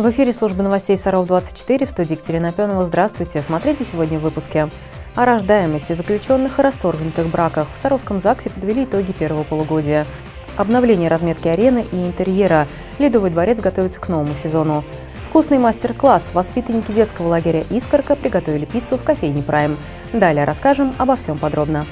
В эфире служба новостей «Саров-24», в студии Екатерина Апенова. Здравствуйте! Смотрите сегодня в выпуске. О рождаемости заключенных и расторгнутых браках. В Саровском ЗАГСе подвели итоги первого полугодия. Обновление разметки арены и интерьера. Ледовый дворец готовится к новому сезону. Вкусный мастер-класс. Воспитанники детского лагеря «Искорка» приготовили пиццу в кофейне «Прайм». Далее расскажем обо всем подробно.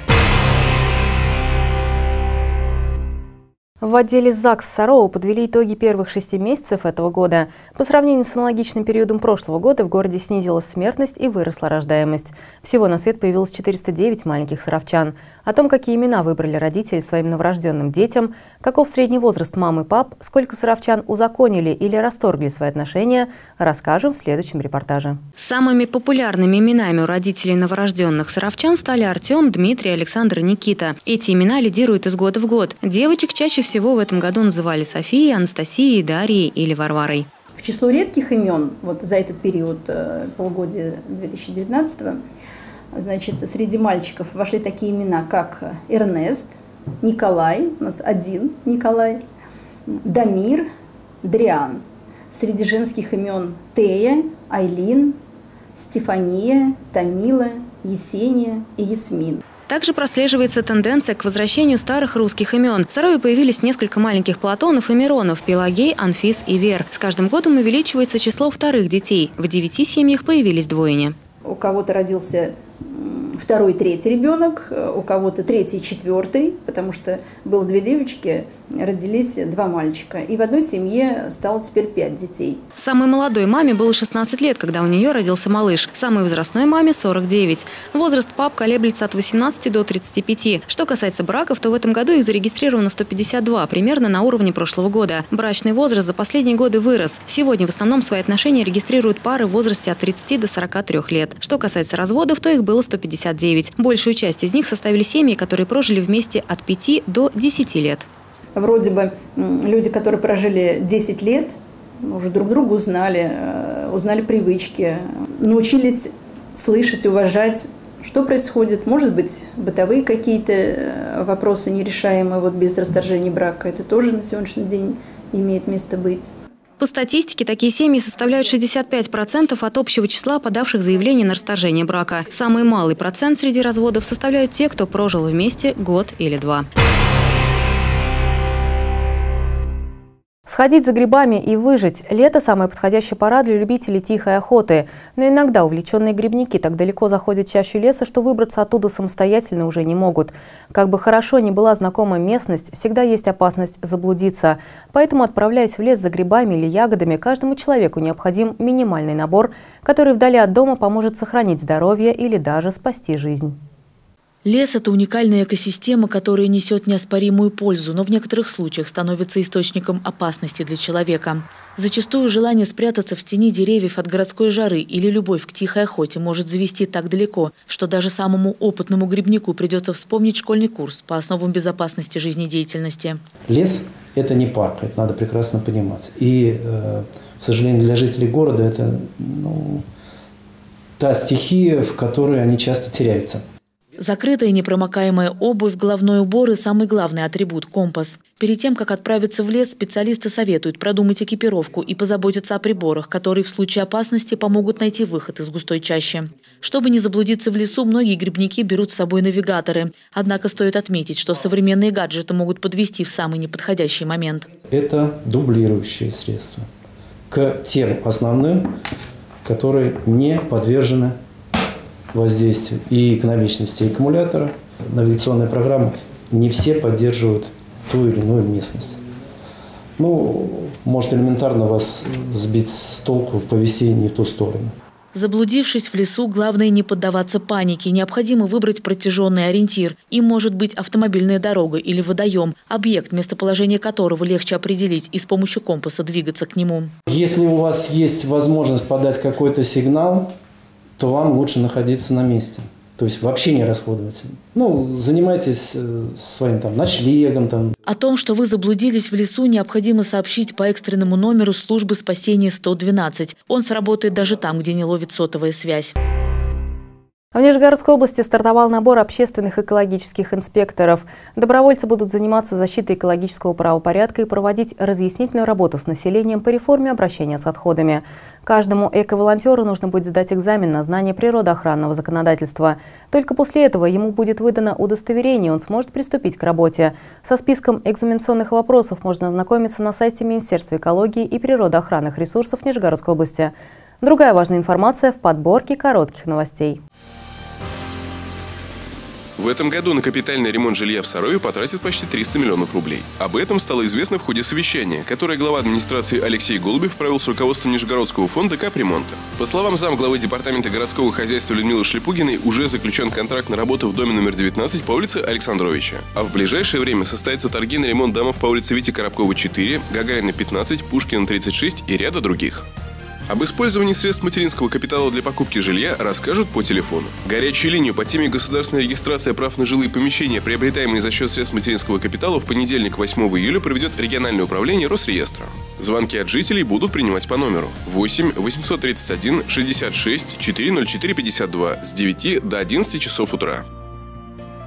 В отделе ЗАГС Сарова подвели итоги первых 6 месяцев этого года. По сравнению с аналогичным периодом прошлого года в городе снизилась смертность и выросла рождаемость. Всего на свет появилось 409 маленьких саровчан. О том, какие имена выбрали родители своим новорожденным детям, каков средний возраст мам и пап, сколько саровчан узаконили или расторгли свои отношения, расскажем в следующем репортаже. Самыми популярными именами у родителей новорожденных саровчан стали Артем, Дмитрий, Александр и Никита. Эти имена лидируют из года в год. Девочек чаще всего в этом году называли Софией, Анастасией, Дарьей или Варварой. В число редких имен вот за этот период полугодия 2019-го, значит, среди мальчиков вошли такие имена, как Эрнест, Николай, у нас один Николай, Дамир, Дриан. Среди женских имен Тея, Айлин, Стефания, Тамила, Есения и Ясмин. Также прослеживается тенденция к возвращению старых русских имен. В Сарове появились несколько маленьких Платонов и Миронов, Пелагей, Анфис и Вер. С каждым годом увеличивается число вторых детей. В 9 семьях появились двойни. У кого-то родился второй, третий ребенок, у кого-то третий, четвертый, потому что было 2 девочки, родились 2 мальчика. И в одной семье стало теперь 5 детей. Самой молодой маме было 16 лет, когда у нее родился малыш. Самой возрастной маме – 49. Возраст пап колеблется от 18 до 35. Что касается браков, то в этом году их зарегистрировано 152, примерно на уровне прошлого года. Брачный возраст за последние годы вырос. Сегодня в основном свои отношения регистрируют пары в возрасте от 30 до 43 лет. Что касается разводов, то их было 159. Большую часть из них составили семьи, которые прожили вместе от 5 до 10 лет. Вроде бы люди, которые прожили 10 лет, уже друг друга узнали привычки, научились слышать, уважать, что происходит. Может быть, бытовые какие-то вопросы нерешаемые вот без расторжения брака. Это тоже на сегодняшний день имеет место быть. По статистике, такие семьи составляют 65% от общего числа подавших заявлений на расторжение брака. Самый малый процент среди разводов составляют те, кто прожил вместе год или 2. Сходить за грибами и выжить – лето – самая подходящая пора для любителей тихой охоты. Но иногда увлеченные грибники так далеко заходят в чащу леса, что выбраться оттуда самостоятельно уже не могут. Как бы хорошо ни была знакома местность, всегда есть опасность заблудиться. Поэтому, отправляясь в лес за грибами или ягодами, каждому человеку необходим минимальный набор, который вдали от дома поможет сохранить здоровье или даже спасти жизнь. Лес – это уникальная экосистема, которая несет неоспоримую пользу, но в некоторых случаях становится источником опасности для человека. Зачастую желание спрятаться в тени деревьев от городской жары или любовь к тихой охоте может завести так далеко, что даже самому опытному грибнику придется вспомнить школьный курс по основам безопасности жизнедеятельности. Лес – это не парк, это надо прекрасно понимать. И, к сожалению, для жителей города это та стихия, в которой они часто теряются. Закрытая непромокаемая обувь, головной убор и самый главный атрибут – компас. Перед тем, как отправиться в лес, специалисты советуют продумать экипировку и позаботиться о приборах, которые в случае опасности помогут найти выход из густой чащи. Чтобы не заблудиться в лесу, многие грибники берут с собой навигаторы. Однако стоит отметить, что современные гаджеты могут подвести в самый неподходящий момент. Это дублирующие средства к тем основным, которые не подвержены воздействию и экономичности аккумулятора. Навигационные программы не все поддерживают ту или иную местность. Может элементарно вас сбить с толку, повести не в ту сторону. Заблудившись в лесу, главное не поддаваться панике. Необходимо выбрать протяженный ориентир. Им может быть автомобильная дорога или водоем, объект, местоположение которого легче определить и с помощью компаса двигаться к нему. Если у вас есть возможность подать какой-то сигнал, то вам лучше находиться на месте. То есть вообще не расходовать. Занимайтесь своим ночлегом. О том, что вы заблудились в лесу, необходимо сообщить по экстренному номеру службы спасения 112. Он сработает даже там, где не ловит сотовая связь. В Нижегородской области стартовал набор общественных экологических инспекторов. Добровольцы будут заниматься защитой экологического правопорядка и проводить разъяснительную работу с населением по реформе обращения с отходами. Каждому эко-волонтеру нужно будет сдать экзамен на знание природоохранного законодательства. Только после этого ему будет выдано удостоверение, и он сможет приступить к работе. Со списком экзаменационных вопросов можно ознакомиться на сайте Министерства экологии и природоохранных ресурсов Нижегородской области. Другая важная информация в подборке коротких новостей. В этом году на капитальный ремонт жилья в Сарове потратят почти 300 миллионов рублей. Об этом стало известно в ходе совещания, которое глава администрации Алексей Голубев провел с руководством Нижегородского фонда капремонта. По словам замглавы департамента городского хозяйства Людмилы Шлепугиной, уже заключен контракт на работу в доме номер 19 по улице Александровича. А в ближайшее время состоится торги на ремонт домов по улице Вити Коробкова 4, Гагарина 15, Пушкина 36 и ряда других. Об использовании средств материнского капитала для покупки жилья расскажут по телефону. Горячую линию по теме государственной регистрации прав на жилые помещения, приобретаемые за счет средств материнского капитала, в понедельник, 8 июля проведет региональное управление Росреестра. Звонки от жителей будут принимать по номеру 8 831 66 404 52 с 9 до 11 часов утра.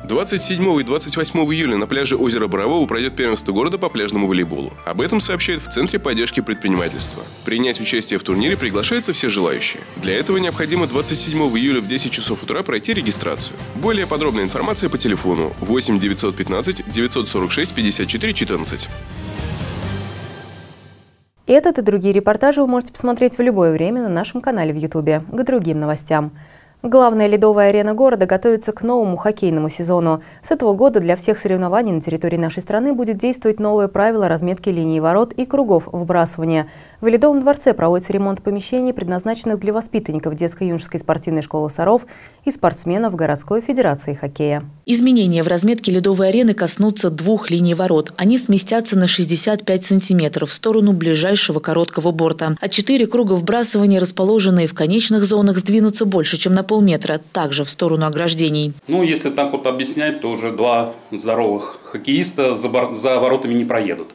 27 и 28 июля на пляже озера Борового пройдет первенство города по пляжному волейболу. Об этом сообщают в Центре поддержки предпринимательства. Принять участие в турнире приглашаются все желающие. Для этого необходимо 27 июля в 10 часов утра пройти регистрацию. Более подробная информация по телефону 8 915 946 54 14. Этот и другие репортажи вы можете посмотреть в любое время на нашем канале в YouTube. К другим новостям. Главная ледовая арена города готовится к новому хоккейному сезону. С этого года для всех соревнований на территории нашей страны будет действовать новое правило разметки линии ворот и кругов вбрасывания. В Ледовом дворце проводится ремонт помещений, предназначенных для воспитанников детско-юношеской спортивной школы «Саров» и спортсменов городской федерации хоккея. Изменения в разметке ледовой арены коснутся двух линий ворот. Они сместятся на 65 сантиметров в сторону ближайшего короткого борта. А 4 круга вбрасывания, расположенные в конечных зонах, сдвинутся больше, чем на полметра, также в сторону ограждений. Ну, если так вот объяснять, то уже два здоровых хоккеиста за воротами не проедут.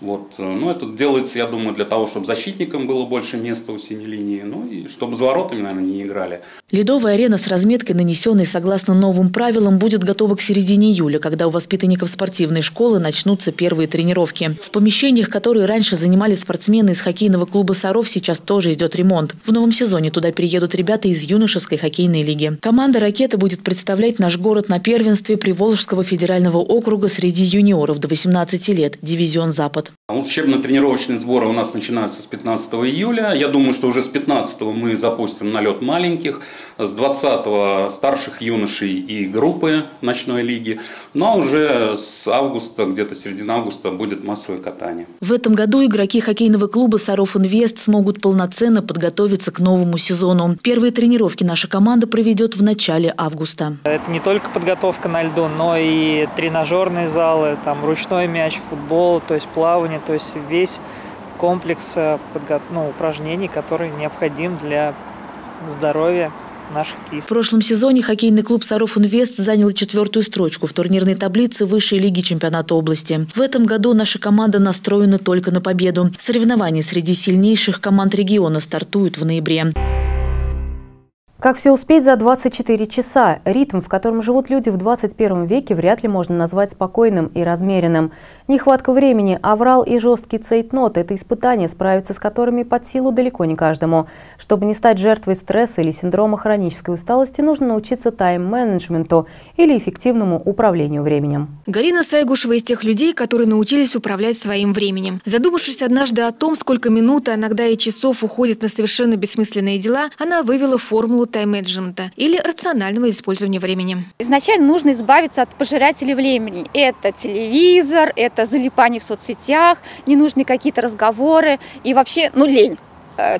Вот. Ну, это делается, я думаю, для того, чтобы защитникам было больше места у синей линии, ну и чтобы за воротами, наверное, не играли. Ледовая арена с разметкой, нанесенной согласно новым правилам, будет готова к середине июля, когда у воспитанников спортивной школы начнутся первые тренировки. В помещениях, которые раньше занимали спортсмены из хоккейного клуба «Саров», сейчас тоже идет ремонт. В новом сезоне туда переедут ребята из юношеской хоккейной лиги. Команда «Ракета» будет представлять наш город на первенстве Приволжского федерального округа среди юниоров до 18 лет, дивизион «Запад». Учебно-тренировочные сборы у нас начинаются с 15 июля. Я думаю, что уже с 15 мы запустим налет маленьких, с 20 старших юношей и группы ночной лиги. Но уже с августа, где-то середина августа, будет массовое катание. В этом году игроки хоккейного клуба «Саров Инвест» смогут полноценно подготовиться к новому сезону. Первые тренировки наша команда проведет в начале августа. Это не только подготовка на льду, но и тренажерные залы, там ручной мяч, футбол, то есть плавание. То есть весь комплекс упражнений, который необходим для здоровья. В прошлом сезоне хоккейный клуб «Саров Инвест» занял 4-ю строчку в турнирной таблице высшей лиги чемпионата области. В этом году наша команда настроена только на победу. Соревнования среди сильнейших команд региона стартуют в ноябре. Как все успеть за 24 часа? Ритм, в котором живут люди в 21 веке, вряд ли можно назвать спокойным и размеренным. Нехватка времени, аврал и жесткий цейтнот – это испытания, справиться с которыми под силу далеко не каждому. Чтобы не стать жертвой стресса или синдрома хронической усталости, нужно научиться тайм-менеджменту или эффективному управлению временем. Галина Сайгушева из тех людей, которые научились управлять своим временем. Задумавшись однажды о том, сколько минут, а иногда и часов уходит на совершенно бессмысленные дела, она вывела формулу тайм-менеджмента или рационального использования времени. Изначально нужно избавиться от пожирателей времени. Это телевизор, это залипание в соцсетях, ненужные какие-то разговоры и вообще, лень.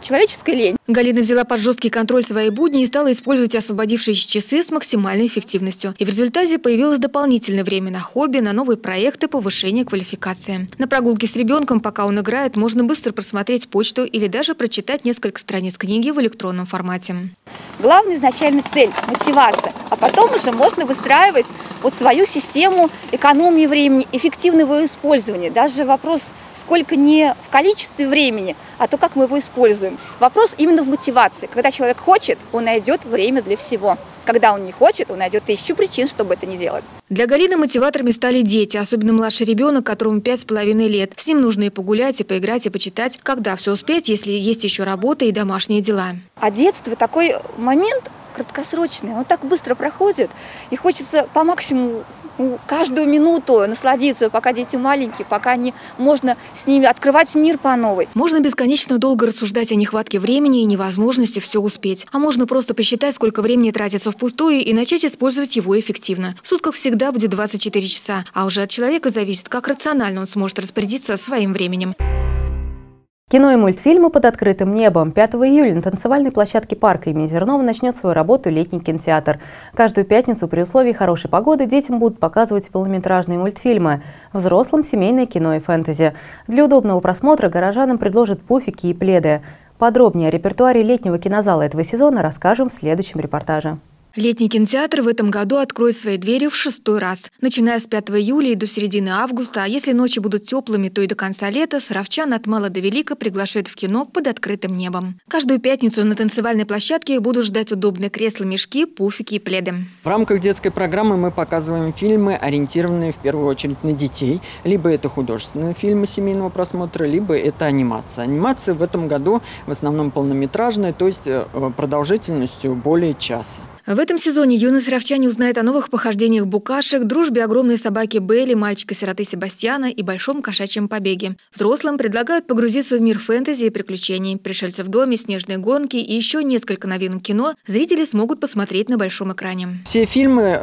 Человеческая лень. Галина взяла под жесткий контроль свои будни и стала использовать освободившиеся часы с максимальной эффективностью. И в результате появилось дополнительное время на хобби, на новые проекты, повышение квалификации. На прогулке с ребенком, пока он играет, можно быстро просмотреть почту или даже прочитать несколько страниц книги в электронном формате. Главная изначально цель – мотивация. А потом уже можно выстраивать свою систему экономии времени, эффективного его использования. Даже вопрос, сколько не в количестве времени, а то, как мы его используем. Вопрос именно в мотивации. Когда человек хочет, он найдет время для всего. Когда он не хочет, он найдет тысячу причин, чтобы это не делать. Для Галины мотиваторами стали дети, особенно младший ребенок, которому 5,5 лет. С ним нужно и погулять, и поиграть, и почитать. Когда все успеть, если есть еще работа и домашние дела? А детство – такой момент краткосрочный, он так быстро проходит, и хочется по максимуму каждую минуту насладиться, пока дети маленькие, пока не можно с ними открывать мир по новой. Можно бесконечно долго рассуждать о нехватке времени и невозможности все успеть. А можно просто посчитать, сколько времени тратится впустую и начать использовать его эффективно. В сутках всегда будет 24 часа, а уже от человека зависит, как рационально он сможет распорядиться своим временем. Кино и мультфильмы под открытым небом. 5 июля на танцевальной площадке парка имени Зернова начнет свою работу летний кинотеатр. Каждую пятницу при условии хорошей погоды детям будут показывать полнометражные мультфильмы, взрослым – семейное кино и фэнтези. Для удобного просмотра горожанам предложат пуфики и пледы. Подробнее о репертуаре летнего кинозала этого сезона расскажем в следующем репортаже. Летний кинотеатр в этом году откроет свои двери в 6-й раз. Начиная с 5 июля и до середины августа, а если ночи будут теплыми, то и до конца лета, саровчан от мала до велика приглашают в кино под открытым небом. Каждую пятницу на танцевальной площадке будут ждать удобные кресла, мешки, пуфики и пледы. В рамках детской программы мы показываем фильмы, ориентированные в первую очередь на детей. Либо это художественные фильмы семейного просмотра, либо это анимация. Анимация в этом году в основном полнометражная, то есть продолжительностью более часа. В этом сезоне юные саровчане узнают о новых похождениях букашек, дружбе огромной собаки Белли, мальчика-сироты Себастьяна и большом кошачьем побеге. Взрослым предлагают погрузиться в мир фэнтези и приключений. «Пришельцы в доме», «Снежные гонки» и еще несколько новинок кино зрители смогут посмотреть на большом экране. Все фильмы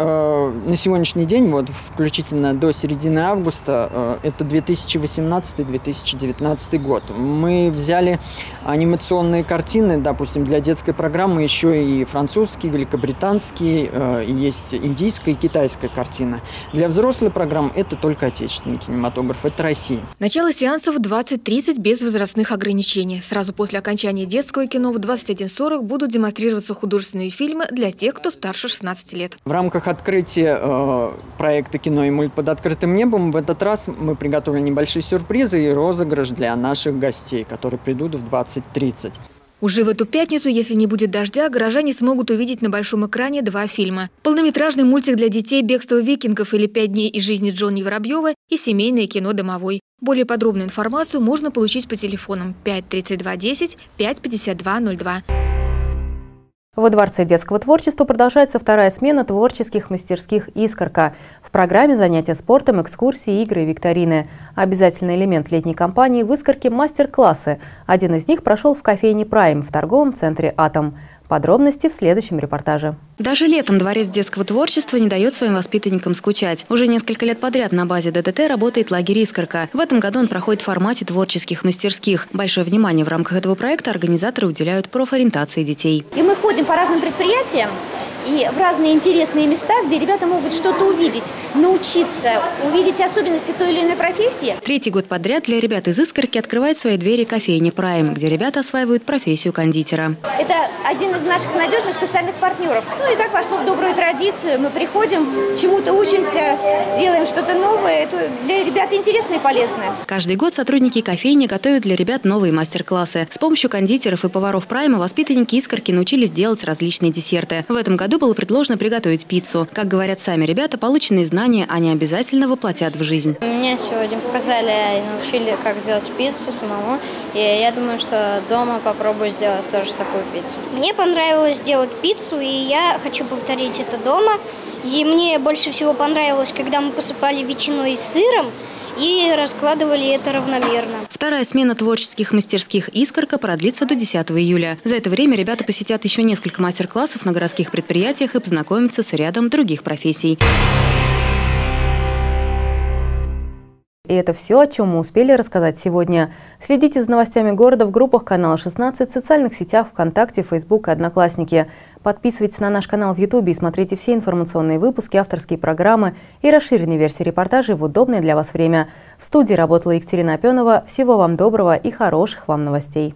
на сегодняшний день, вот включительно до середины августа, это 2018-2019 год. Мы взяли анимационные картины, допустим, для детской программы, еще и французские, великобританские. Есть индийская и китайская картина. Для взрослых программ это только отечественный кинематограф, это Россия. Начало сеансов в 20:30 без возрастных ограничений. Сразу после окончания детского кино в 21:40 будут демонстрироваться художественные фильмы для тех, кто старше 16 лет. В рамках открытия проекта «Кино и мульт под открытым небом» в этот раз мы приготовили небольшие сюрпризы и розыгрыш для наших гостей, которые придут в 20:30. Уже в эту пятницу, если не будет дождя, горожане смогут увидеть на большом экране два фильма. Полнометражный мультик для детей «Бегство викингов» или «5 дней из жизни Джонни Воробьева» и семейное кино «Домовой». Более подробную информацию можно получить по телефонам 53210 55202. Во Дворце детского творчества продолжается вторая смена творческих мастерских «Искорка». В программе занятия спортом, экскурсии, игры и викторины. Обязательный элемент летней кампании в «Искорке» – мастер-классы. Один из них прошел в кофейне «Прайм» в торговом центре «Атом». Подробности в следующем репортаже. Даже летом Дворец детского творчества не дает своим воспитанникам скучать. Уже несколько лет подряд на базе ДТТ работает лагерь «Искорка». В этом году он проходит в формате творческих мастерских. Большое внимание в рамках этого проекта организаторы уделяют профориентации детей. И мы ходим по разным предприятиям и в разные интересные места, где ребята могут что-то увидеть, научиться, увидеть особенности той или иной профессии. Третий год подряд для ребят из «Искорки» открывает свои двери кофейня «Прайм», где ребята осваивают профессию кондитера. Это один из наших надежных социальных партнеров. Ну и так вошло в добрую традицию. Мы приходим, чему-то учимся, делаем что-то новое. Это для ребят интересно и полезно. Каждый год сотрудники кофейни готовят для ребят новые мастер-классы. С помощью кондитеров и поваров «Прайма» воспитанники «Искорки» научились делать различные десерты. В этом году было предложено приготовить пиццу. Как говорят сами ребята, полученные знания они обязательно воплотят в жизнь. Мне сегодня показали и научили, как делать пиццу самому. И я думаю, что дома попробую сделать тоже такую пиццу. Мне понравилось делать пиццу, и я хочу повторить это дома. И мне больше всего понравилось, когда мы посыпали ветчиной и сыром, и раскладывали это равномерно. Вторая смена творческих мастерских «Искорка» продлится до 10 июля. За это время ребята посетят еще несколько мастер-классов на городских предприятиях и познакомятся с рядом других профессий. И это все, о чем мы успели рассказать сегодня. Следите за новостями города в группах канала 16, в социальных сетях ВКонтакте, Facebook и Одноклассники. Подписывайтесь на наш канал в Ютубе и смотрите все информационные выпуски, авторские программы и расширенные версии репортажей в удобное для вас время. В студии работала Екатерина Апенова. Всего вам доброго и хороших вам новостей.